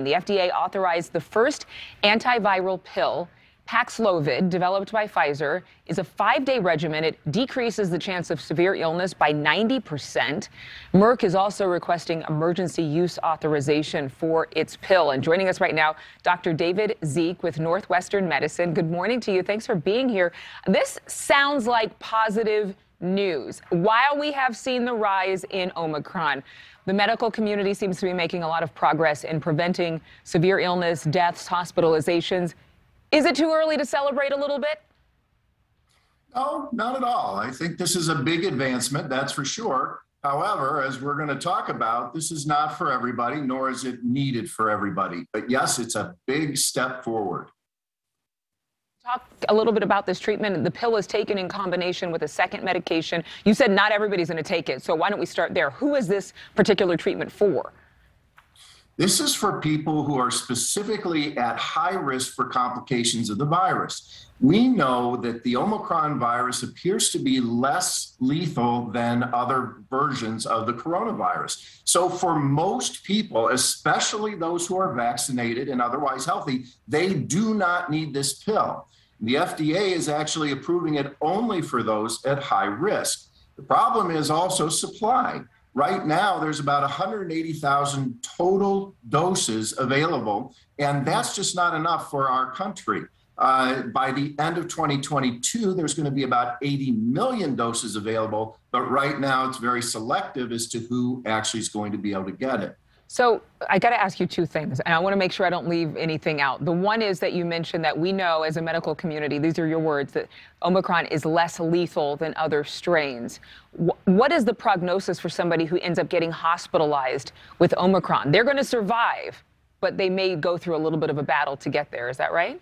The FDA authorized the first antiviral pill, Paxlovid, developed by Pfizer, is a 5-day regimen. It decreases the chance of severe illness by 90%. Merck is also requesting emergency use authorization for its pill. And joining us right now, Dr. David Zeik with Northwestern Medicine. Good morning to you. Thanks for being here. This sounds like positive news. While we have seen the rise in Omicron, the medical community seems to be making a lot of progress in preventing severe illness, deaths, hospitalizations. Is it too early to celebrate a little bit? No, not at all. I think this is a big advancement, that's for sure. However, as we're going to talk about, this is not for everybody, nor is it needed for everybody. But yes, it's a big step forward. Talk a little bit about this treatment. The pill is taken in combination with a second medication. You said not everybody's going to take it, so why don't we start there? Who is this particular treatment for? This is for people who are specifically at high risk for complications of the virus. We know that the Omicron virus appears to be less lethal than other versions of the coronavirus. So for most people, especially those who are vaccinated and otherwise healthy, they do not need this pill. The FDA is actually approving it only for those at high risk. The problem is also supply. Right now, there's about 180,000 total doses available, and that's just not enough for our country. By the end of 2022, there's going to be about 80 million doses available, but right now it's very selective as to who actually is going to be able to get it. So I got to ask you two things, and I want to make sure I don't leave anything out. The one is that you mentioned that we know as a medical community, these are your words, that Omicron is less lethal than other strains. What is the prognosis for somebody who ends up getting hospitalized with Omicron? They're going to survive, but they may go through a little bit of a battle to get there. Is that right?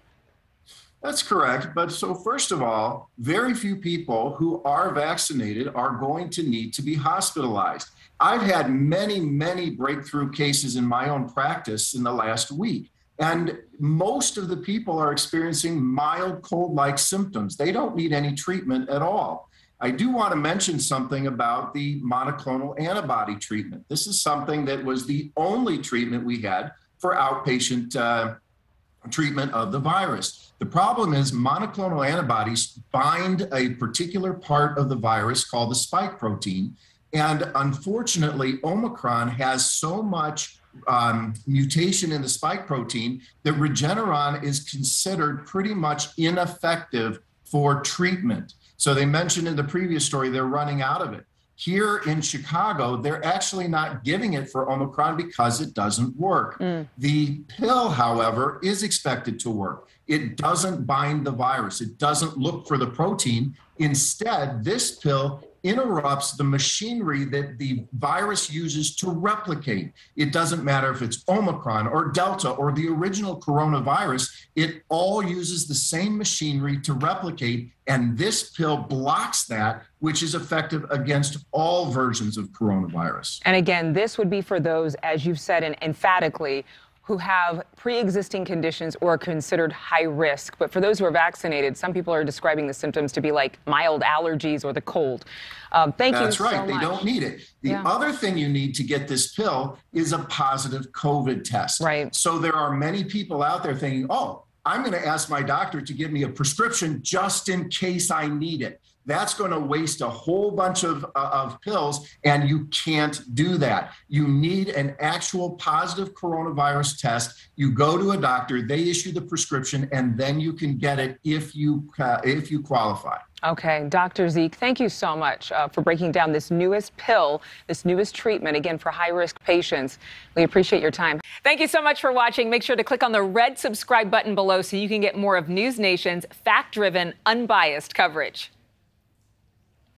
That's correct. But so first of all, very few people who are vaccinated are going to need to be hospitalized. I've had many, many breakthrough cases in my own practice in the last week. And most of the people are experiencing mild cold-like symptoms. They don't need any treatment at all. I do want to mention something about the monoclonal antibody treatment. This is something that was the only treatment we had for outpatient treatment of the virus. The problem is monoclonal antibodies bind a particular part of the virus called the spike protein. And unfortunately, Omicron has so much mutation in the spike protein that Regeneron is considered pretty much ineffective for treatment. So they mentioned in the previous story, they're running out of it. Here in Chicago, they're actually not giving it for Omicron because it doesn't work. The pill, however, is expected to work. It doesn't bind the virus. It doesn't look for the protein. Instead, this pill interrupts the machinery that the virus uses to replicate. It doesn't matter if it's Omicron or Delta or the original coronavirus, it all uses the same machinery to replicate, and this pill blocks that, which is effective against all versions of coronavirus. And again, this would be for those, as you've said and emphatically, who have pre-existing conditions or are considered high risk. But for those who are vaccinated, some people are describing the symptoms to be like mild allergies or the cold. That's right. They don't need it. The other thing you need to get this pill is a positive COVID test. Right. So there are many people out there thinking, oh, I'm going to ask my doctor to give me a prescription just in case I need it. That's going to waste a whole bunch of pills, and you can't do that. You need an actual positive coronavirus test. You go to a doctor, they issue the prescription, and then you can get it if you qualify. Okay, Dr. Zeik, thank you so much for breaking down this newest pill, this newest treatment, again, for high-risk patients. We appreciate your time. Thank you so much for watching. Make sure to click on the red subscribe button below so you can get more of News Nation's fact-driven, unbiased coverage.